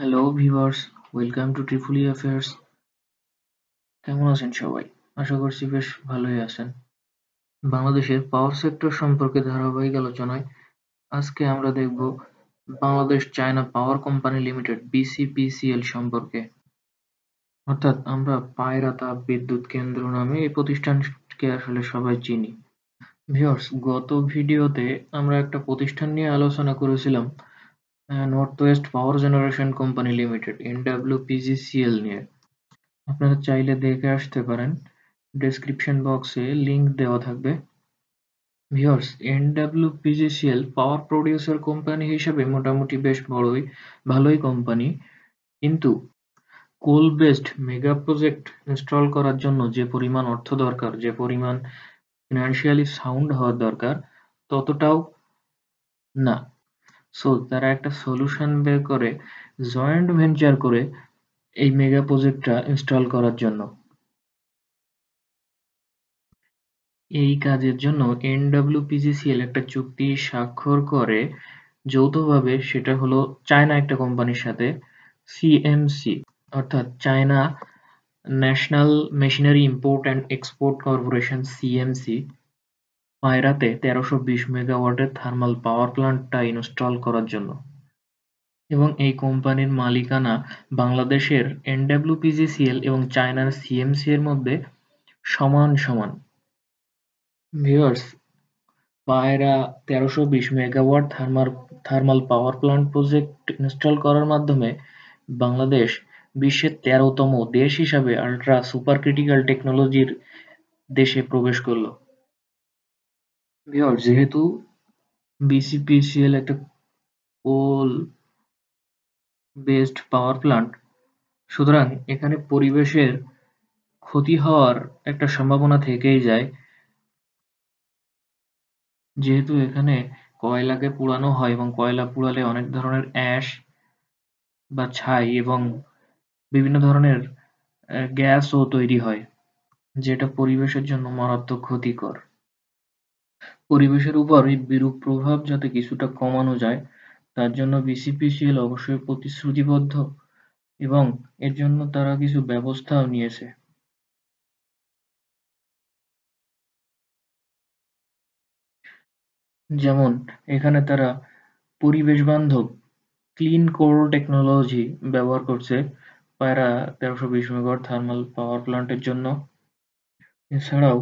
Hello viewers, welcome to Tripoli affairs. কেমন আছেন সবাই? আশা করছি বেশ ভালোই আছেন। বাংলাদেশের পাওয়ার সেক্টর সম্পর্কে ধারাবাহিক আলোচনায় আজকে আমরা দেখব Bangladesh China power company limited BCPCL সম্পর্কে, অর্থাৎ আমরা পায়রা তাপ বিদ্যুৎ কেন্দ্র নামে এই প্রতিষ্ঠানকে আসলে সবাই চিনি। ভিউয়ার্স, গত ভিডিওতে আমরা একটা প্রতিষ্ঠান নিয়ে আলোচনা করেছিলাম north west power generation company limited NWPGCL নিয়ে। আপনারা চাইলে দেখে আসতে পারেন, ডেসক্রিপশন বক্সে লিংক দেওয়া থাকবে। Viewers, NWPGCL power producer company হিসেবে মোটামুটি বেশ ভালোই কোম্পানি, কিন্তু coal based mega project install করার জন্য যে পরিমাণ অর্থ দরকার, যে পরিমাণ ফিনান্সিয়ালি সাউন্ড হওয়ার দরকার, ততটাও না। সো তারা একটা সলিউশন বের করে জয়েন্ট ভেঞ্চার করে এই মেগা প্রজেক্টটা ইনস্টল করার জন্য। এই কাজের জন্য NWPGCL একটা চুক্তি স্বাক্ষর করে যৌথভাবে, সেটা হলো চায়না একটা কোম্পানির সাথে, CMC অর্থাৎ China national machinery import and export corporation CMC। পায়রাতে 1320 মেগাওয়াটের থার্মাল পাওয়ার প্ল্যান্টটা ইনস্টল করার জন্য, এবং এই কোম্পানির মালিকানা বাংলাদেশের NWPGCL এবং চায়নার CMC এর মধ্যে সমান। Viewers, Payra 1320 megawatt thermal power plant project install করার মাধ্যমে বাংলাদেশ বিশ্বের 13তম দেশ হিসাবে আল্ট্রা সুপার ক্রিটিক্যাল টেকনোলজির দেশে প্রবেশ করলো। ভিউয়ার্স, যেহেতু BCPCL একটা কোল বেসড পাওয়ার প্ল্যান্ট, সুতরাং এখানে পরিবেশের ক্ষতি হওয়ার একটা সম্ভাবনা থেকেই যায়। যেহেতু এখানে কয়লাকে পোড়ানো হয় এবং কয়লা পোড়ালে অনেক ধরনের অ্যাশ বা ছাই এবং বিভিন্ন ধরনের গ্যাসও তৈরি হয়, যেটা পরিবেশের জন্য মারাত্মক ক্ষতিকর। পরিবেশের উপর এই বিরূপ প্রভাব যাতে কিছুটা কমানো যায়, তার জন্য BCPCL অবশ্যই প্রতিশ্রুতিবদ্ধ এবং এর জন্য তারা কিছু ব্যবস্থাও নিয়েছে। যেমন এখানে তারা পরিবেশ বান্ধব ক্লিন কোল টেকনোলজি ব্যবহার করছে পায়রা 1320 মেগাওয়াট থার্মাল পাওয়ার প্ল্যান্টের জন্য। এছাড়াও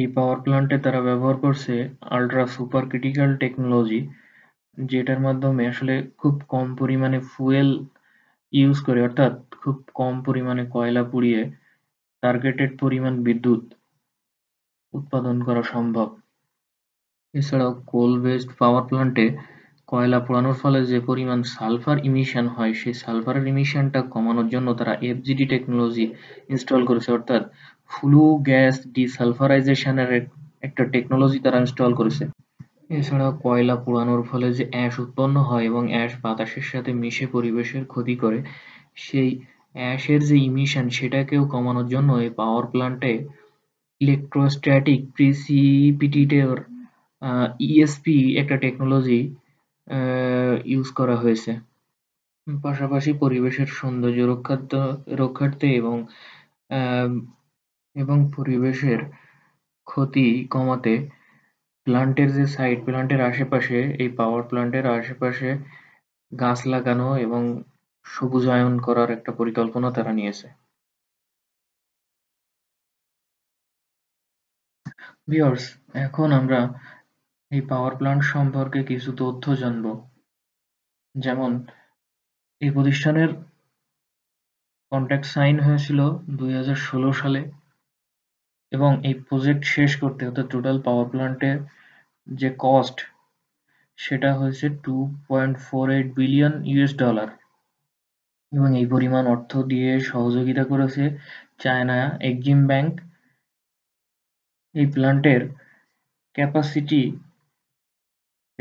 এই পাওয়ার প্ল্যান্টে তারা ব্যবহার করছে আল্ট্রা সুপার ক্রিটিক্যাল টেকনোলজি, যেটার মাধ্যমে আসলে খুব কম পরিমাণে ফুয়েল ইউজ করে, অর্থাৎ খুব কম পরিমাণে কয়লা পুড়িয়ে টার্গেটেড পরিমাণ বিদ্যুৎ উৎপাদন করা সম্ভব। এছাড়াও কোল বেসড পাওয়ার প্ল্যান্টে কয়লা পোড়ানোর ফলে যে পরিমাণ সালফার ইমিশন হয়, সেই সালফারের ইমিশনটা কমানোর জন্য তারা FGD টেকনোলজি ইনস্টল করেছে, অর্থাৎ ফ্লু গ্যাস ডিসালফারাইজেশনের একটা টেকনোলজি তারা ইনস্টল করেছে। এছাড়া কয়লা পোড়ানোর ফলে যে অ্যাশ উৎপন্ন হয় এবং অ্যাশ বাতাসের সাথে মিশে পরিবেশের ক্ষতি করে, সেই অ্যাশের যে ইমিশন সেটাকেও কমানোর জন্য এই পাওয়ার প্ল্যান্টে ইলেকট্রোস্ট্যাটিক প্রিসিপিটেটর ESP একটা টেকনোলজি ইউজ করা হয়েছে। পাশাপাশি পরিবেশের সৌন্দর্য রক্ষার্থে এবং পরিবেশের ক্ষতি কমাতে প্লান্টের যে সাইড, প্লান্টের আশেপাশে, এই পাওয়ার প্লান্টের আশেপাশে গাছ লাগানো এবং সবুজায়ন করার একটা পরিকল্পনা তারা নিয়েছে। ভিউয়ার্স, এখন আমরা এই পাওয়ার প্লান্ট সম্পর্কে কিছু তথ্য জানব। যেমন এই প্রতিষ্ঠানের কন্ট্রাক্ট সাইন হয়েছিল 2016 সালে, এবং এই প্রজেক্ট শেষ করতে, অর্থাৎ টোটাল পাওয়ার প্লান্টের যে কস্ট, সেটা হয়েছে $2.48 বিলিয়ন, এবং এই পরিমাণ অর্থ দিয়ে সহযোগিতা করেছে চায়না এক্সিম ব্যাংক। এই প্লান্টের ক্যাপাসিটি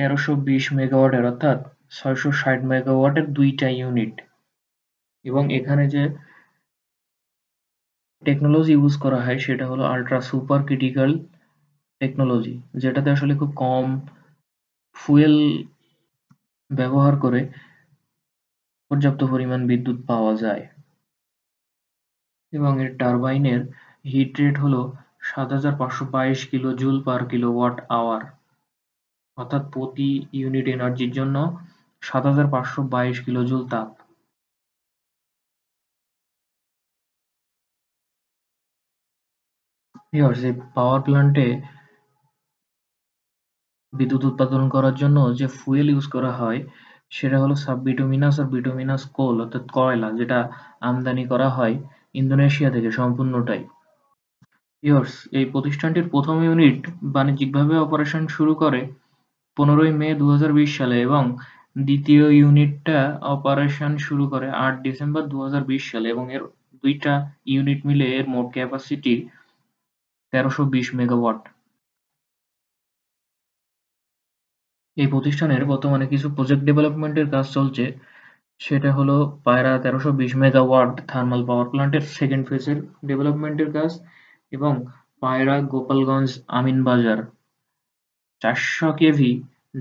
1320 মেগাওয়াটের, অর্থাৎ 660 মেগাওয়াটের দুইটা ইউনিট, এবং এখানে যে টেকনোলজি ইউজ করা হয় সেটা হলো আল্ট্রা সুপার ক্রিটিক্যাল টেকনোলজি, যেটাতে আসলে খুব কম ফুয়েল ব্যবহার করে पर्याप्त परिमाण विद्युत पाওয়া যায় এবং এর টারবাইনের হিট রেট হলো 7522 kilo joule per kilowatt hour অর্থাৎ প্রতি ইউনিট এনার্জির জন্য 7522 কিলো জুল তাপ। ভিউয়ার্স এই পাওয়ার প্ল্যান্টে विद्युत उत्पादन करार जन्य जे फ्यूल यूज करा हय सेटा हलो साबबिटुमिनास और बिटुमिनास कोल अर्थात कयला जेटा आमदानी करा हय इंडोनेशिया थेके सम्पूर्णटाई। इयर्स एई प्रतिष्ठानटिर प्रथम यूनिट वाणिज्यिकभावे अपारेशन शुरू करे 15 मे 2020 साले एबं द्वितीय यूनिटटा अपारेशन शुरू करे 8 डिसेम्बर 2020 साले एबं एर दुइटा यूनिट मिले एर मोट कैपासिटी 1320 मेगावाट। এই প্রতিষ্ঠানের বর্তমানে কিছু প্রজেক্ট ডেভেলপমেন্টের কাজ চলছে সেটা হলো পায়রা 1320 মেগাওয়াট থার্মাল পাওয়ার প্ল্যান্টের সেকেন্ড ফেজের ডেভেলপমেন্টের কাজ এবং Payra Gopalganj Aminbazar 400 KV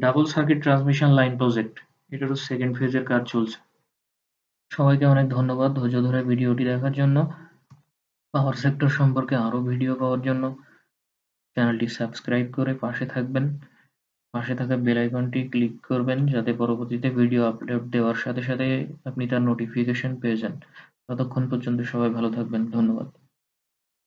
double circuit transmission line project এটারও সেকেন্ড ফেজের কাজ চলছে। সবাইকে অনেক ধন্যবাদ ধৈর্য ধরে ভিডিওটি দেখার জন্য। পাওয়ার সেক্টর সম্পর্কে আরো ভিডিও পাওয়ার জন্য চ্যানেলটি সাবস্ক্রাইব করে পাশে থাকবেন। পাশে থাকা বেল আইকনটি ক্লিক করবেন যাতে পরবর্তীতে ভিডিও আপলোড দেওয়ার সাথে সাথে আপনি তার নোটিফিকেশন পেয়ে যান। ততক্ষণ পর্যন্ত সবাই ভালো থাকবেন। ধন্যবাদ।